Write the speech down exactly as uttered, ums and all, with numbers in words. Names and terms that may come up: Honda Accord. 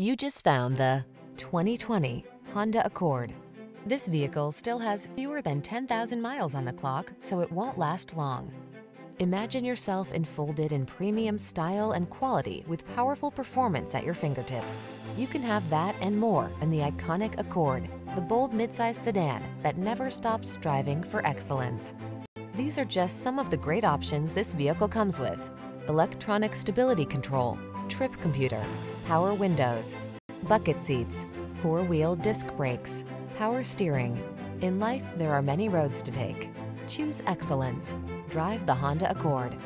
You just found the twenty twenty Honda Accord. This vehicle still has fewer than ten thousand miles on the clock, so it won't last long. Imagine yourself enfolded in premium style and quality with powerful performance at your fingertips. You can have that and more in the iconic Accord, the bold midsize sedan that never stops striving for excellence. These are just some of the great options this vehicle comes with: electronic stability control, trip computer, power windows, bucket seats, four-wheel disc brakes, power steering. In life, there are many roads to take. Choose excellence. Drive the Honda Accord.